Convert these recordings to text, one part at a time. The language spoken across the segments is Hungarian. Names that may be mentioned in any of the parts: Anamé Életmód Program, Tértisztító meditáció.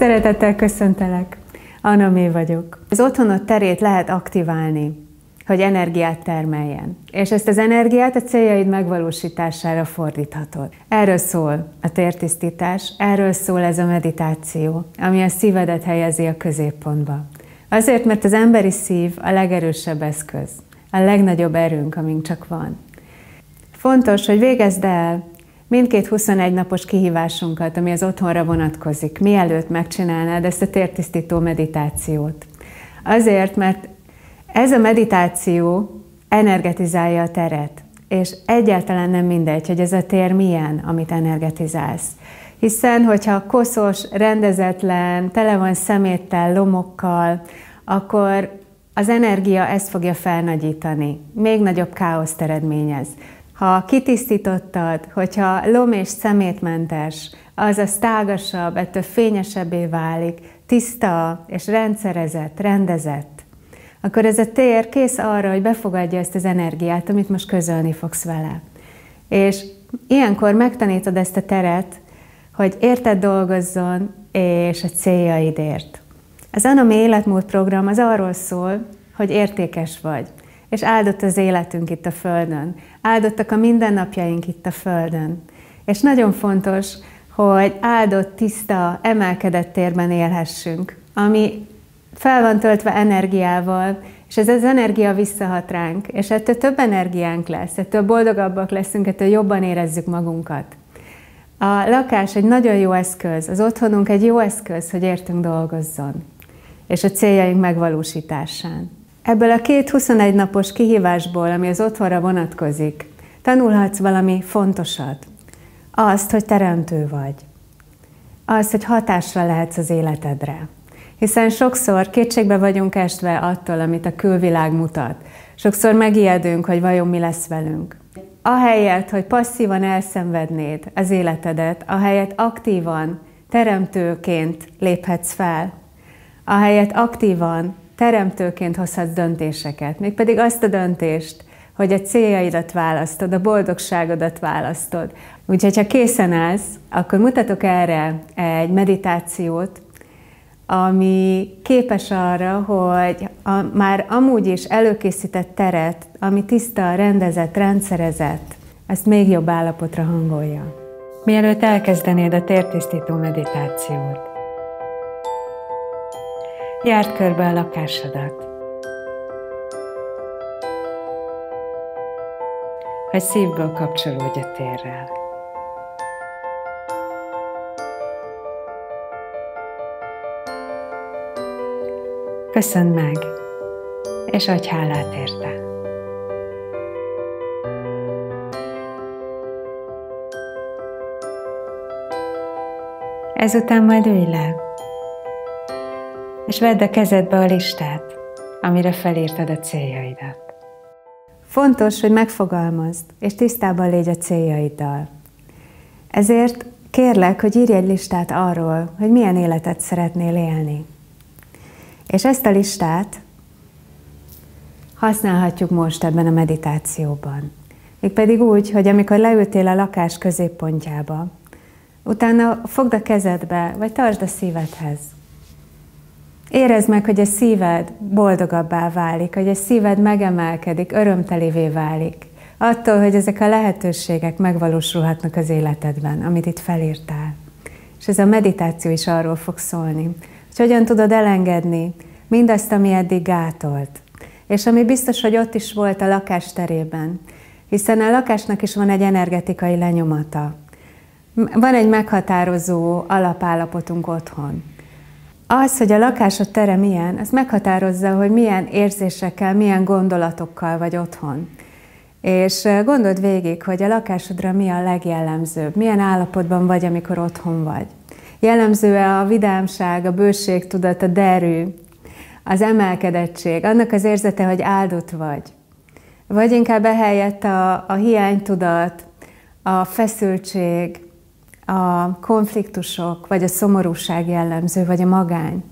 Szeretettel köszöntelek! Anamé vagyok. Az otthonod terét lehet aktiválni, hogy energiát termeljen. És ezt az energiát a céljaid megvalósítására fordíthatod. Erről szól a tértisztítás, erről szól ez a meditáció, ami a szívedet helyezi a középpontba. Azért, mert az emberi szív a legerősebb eszköz, a legnagyobb erőnk, amink csak van. Fontos, hogy végezd el mindkét 21 napos kihívásunkat, ami az otthonra vonatkozik, mielőtt megcsinálnád ezt a tértisztító meditációt. Azért, mert ez a meditáció energetizálja a teret, és egyáltalán nem mindegy, hogy ez a tér milyen, amit energetizálsz. Hiszen, hogyha koszos, rendezetlen, tele van szeméttel, lomokkal, akkor az energia ezt fogja felnagyítani, még nagyobb káoszt eredményez. Ha kitisztítottad, hogyha lom és szemétmentes, azaz tágasabb, ettől fényesebbé válik, tiszta és rendszerezett, rendezett, akkor ez a tér kész arra, hogy befogadja ezt az energiát, amit most közölni fogsz vele. És ilyenkor megtanítod ezt a teret, hogy érted dolgozzon, és a céljaidért. Az Anamé Életmód Program az arról szól, hogy értékes vagy, és áldott az életünk itt a Földön, áldottak a mindennapjaink itt a Földön. És nagyon fontos, hogy áldott, tiszta, emelkedett térben élhessünk, ami fel van töltve energiával, és ez az energia visszahat ránk, és ettől több energiánk lesz, ettől boldogabbak leszünk, ettől jobban érezzük magunkat. A lakás egy nagyon jó eszköz, az otthonunk egy jó eszköz, hogy értünk dolgozzon, és a céljaink megvalósításán. Ebből a két 21 napos kihívásból, ami az otthonra vonatkozik, tanulhatsz valami fontosat. Azt, hogy teremtő vagy. Azt, hogy hatásra lehetsz az életedre. Hiszen sokszor kétségbe vagyunk esve attól, amit a külvilág mutat. Sokszor megijedünk, hogy vajon mi lesz velünk. Ahelyett, hogy passzívan elszenvednéd az életedet, ahelyett aktívan, teremtőként léphetsz fel. Ahelyett aktívan, teremtőként hozhatsz döntéseket, mégpedig azt a döntést, hogy a céljaidat választod, a boldogságodat választod. Úgyhogy, ha készen állsz, akkor mutatok erre egy meditációt, ami képes arra, hogy a már amúgy is előkészített teret, ami tiszta, rendezett, rendszerezett, ezt még jobb állapotra hangolja. Mielőtt elkezdenéd a tértisztító meditációt, járd körbe a lakásodat, hogy szívből kapcsolódj a térrel. Köszönd meg, és adj hálát érte. Ezután majd ülj le, és vedd a kezedbe a listát, amire felírtad a céljaidat. Fontos, hogy megfogalmazd, és tisztában légy a céljaiddal. Ezért kérlek, hogy írj egy listát arról, hogy milyen életet szeretnél élni. És ezt a listát használhatjuk most ebben a meditációban. Mégpedig úgy, hogy amikor leültél a lakás középpontjába, utána fogd a kezedbe, vagy tartsd a szívedhez. Érezd meg, hogy a szíved boldogabbá válik, hogy a szíved megemelkedik, örömtelévé válik. Attól, hogy ezek a lehetőségek megvalósulhatnak az életedben, amit itt felírtál. És ez a meditáció is arról fog szólni, hogy hogyan tudod elengedni mindazt, ami eddig gátolt. És ami biztos, hogy ott is volt a lakás terében, hiszen a lakásnak is van egy energetikai lenyomata. Van egy meghatározó alapállapotunk otthon. Az, hogy a lakásod tere milyen, az meghatározza, hogy milyen érzésekkel, milyen gondolatokkal vagy otthon. És gondold végig, hogy a lakásodra mi a legjellemzőbb, milyen állapotban vagy, amikor otthon vagy. Jellemző-e a vidámság, a bőségtudat, a derű, az emelkedettség, annak az érzete, hogy áldott vagy. Vagy inkább ehelyett a hiánytudat, a feszültség, a konfliktusok, vagy a szomorúság jellemző, vagy a magány.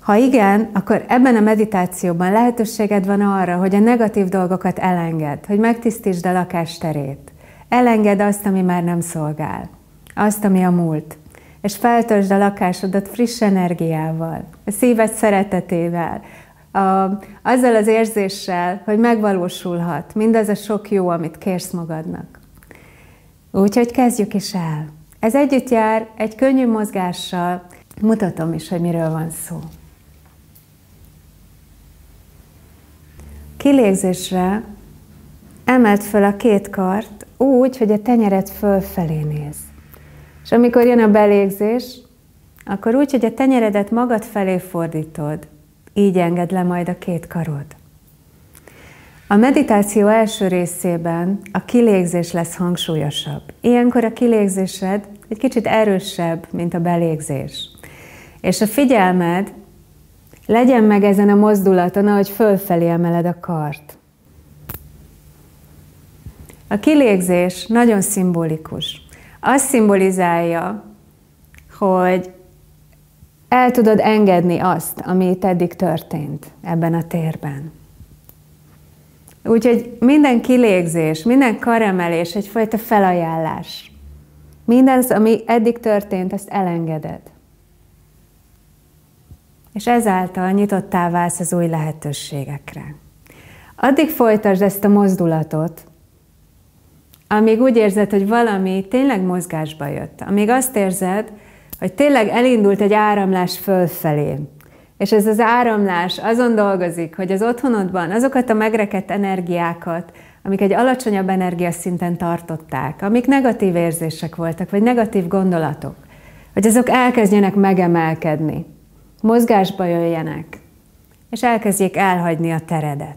Ha igen, akkor ebben a meditációban lehetőséged van arra, hogy a negatív dolgokat elengedd, hogy megtisztítsd a lakásterét. Elengedd azt, ami már nem szolgál, azt, ami a múlt, és feltöltsd a lakásodat friss energiával, a szíved szeretetével, azzal az érzéssel, hogy megvalósulhat mindaz a sok jó, amit kérsz magadnak. Úgyhogy kezdjük is el. Ez együtt jár egy könnyű mozgással, mutatom is, hogy miről van szó. Kilégzésre emeld föl a két kart úgy, hogy a tenyered fölfelé néz. És amikor jön a belégzés, akkor úgy, hogy a tenyeredet magad felé fordítod. Így engedd le majd a két karod. A meditáció első részében a kilégzés lesz hangsúlyosabb. Ilyenkor a kilégzésed egy kicsit erősebb, mint a belégzés. És a figyelmed legyen meg ezen a mozdulaton, ahogy fölfelé emeled a kart. A kilégzés nagyon szimbolikus. Azt szimbolizálja, hogy el tudod engedni azt, ami itt eddig történt ebben a térben. Úgyhogy minden kilégzés, minden karemelés egyfajta felajánlás. Mindaz, ami eddig történt, ezt elengeded. És ezáltal nyitottá válsz az új lehetőségekre. Addig folytasd ezt a mozdulatot, amíg úgy érzed, hogy valami tényleg mozgásba jött. Amíg azt érzed, hogy tényleg elindult egy áramlás fölfelé. És ez az áramlás azon dolgozik, hogy az otthonodban azokat a megrekedt energiákat, amik egy alacsonyabb energiaszinten tartották, amik negatív érzések voltak, vagy negatív gondolatok, hogy azok elkezdjenek megemelkedni, mozgásba jöjjenek, és elkezdjék elhagyni a teredet.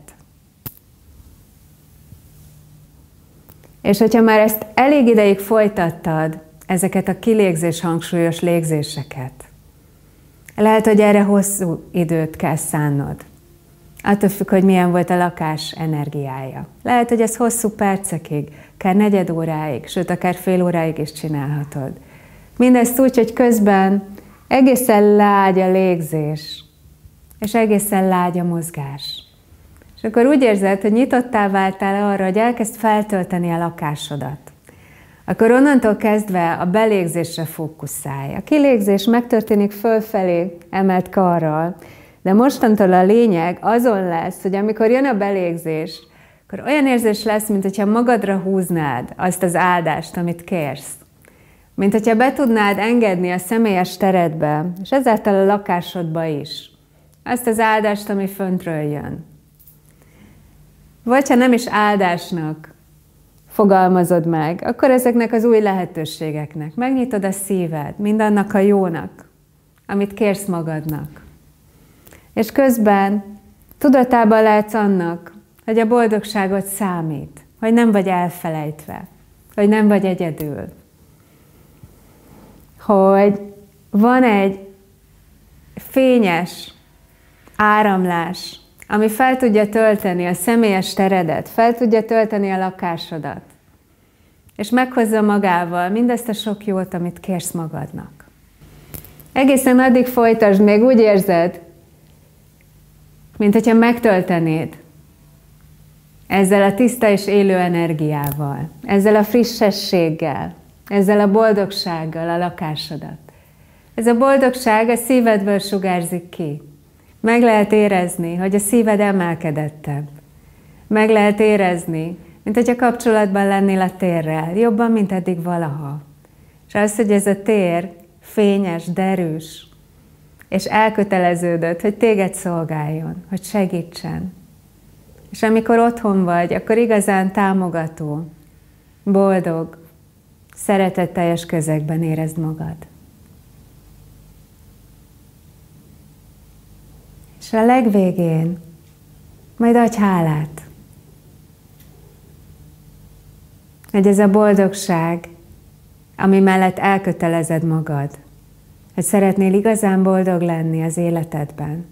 És hogyha már ezt elég ideig folytattad, ezeket a kilégzés hangsúlyos légzéseket, lehet, hogy erre hosszú időt kell szánnod. Attól függ, hogy milyen volt a lakás energiája. Lehet, hogy ez hosszú percekig, akár negyed óráig, sőt, akár fél óráig is csinálhatod. Mindezt úgy, hogy közben egészen lágy a légzés, és egészen lágy a mozgás. És akkor úgy érzed, hogy nyitottá váltál arra, hogy elkezd feltölteni a lakásodat. Akkor onnantól kezdve a belégzésre fókuszálj. A kilégzés megtörténik fölfelé emelt karral, de mostantól a lényeg azon lesz, hogy amikor jön a belégzés, akkor olyan érzés lesz, mint hogyha magadra húznád azt az áldást, amit kérsz. Mint hogyha be tudnád engedni a személyes teredbe, és ezáltal a lakásodba is, azt az áldást, ami föntről jön. Vagy ha nem is áldásnak fogalmazod meg, akkor ezeknek az új lehetőségeknek megnyitod a szíved, mindannak a jónak, amit kérsz magadnak. És közben tudatában lehetsz annak, hogy a boldogságod számít, hogy nem vagy elfelejtve, hogy nem vagy egyedül. Hogy van egy fényes áramlás, ami fel tudja tölteni a személyes teredet, fel tudja tölteni a lakásodat, és meghozza magával mindezt a sok jót, amit kérsz magadnak. Egészen addig folytasd, még úgy érzed, mint hogyha megtöltenéd ezzel a tiszta és élő energiával, ezzel a frissességgel, ezzel a boldogsággal a lakásodat. Ez a boldogság a szívedből sugárzik ki. Meg lehet érezni, hogy a szíved emelkedettebb. Meg lehet érezni, mint hogyha kapcsolatban lennél a térrel, jobban, mint eddig valaha. És az, hogy ez a tér fényes, derűs, és elköteleződött, hogy téged szolgáljon, hogy segítsen. És amikor otthon vagy, akkor igazán támogató, boldog, szeretetteljes közegben érezd magad. És a legvégén majd adj hálát, hogy ez a boldogság, ami mellett elkötelezed magad, hogy szeretnél igazán boldog lenni az életedben.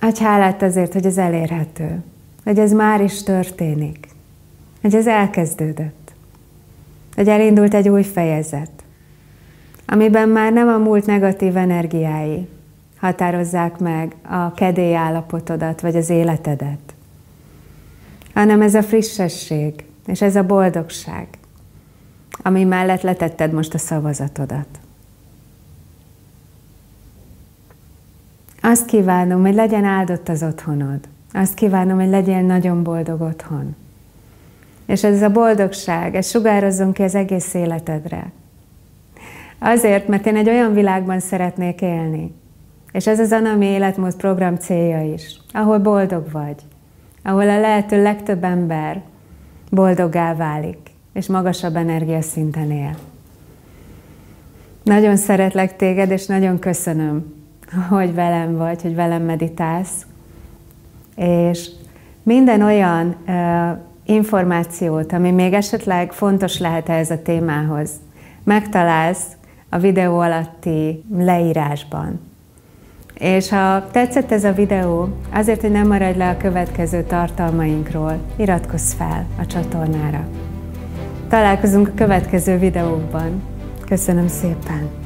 Adj hálát azért, hogy ez elérhető, hogy ez már is történik, hogy ez elkezdődött, hogy elindult egy új fejezet, amiben már nem a múlt negatív energiái határozzák meg a kedély állapotodat, vagy az életedet, hanem ez a frissesség, és ez a boldogság, ami mellett letetted most a szavazatodat. Azt kívánom, hogy legyen áldott az otthonod. Azt kívánom, hogy legyél nagyon boldog otthon. És ez a boldogság, ez sugározzon ki az egész életedre. Azért, mert én egy olyan világban szeretnék élni. És ez az Anamé Életmód Program célja is. Ahol boldog vagy. Ahol a lehető legtöbb ember boldoggá válik. És magasabb energiaszinten él. Nagyon szeretlek téged, és nagyon köszönöm, hogy velem vagy, hogy velem meditálsz. És minden olyan információt, ami még esetleg fontos lehet ehhez a témához, megtalálsz a videó alatti leírásban. És ha tetszett ez a videó, azért, hogy nem maradj le a következő tartalmainkról, iratkozz fel a csatornára. Találkozunk a következő videóban. Köszönöm szépen!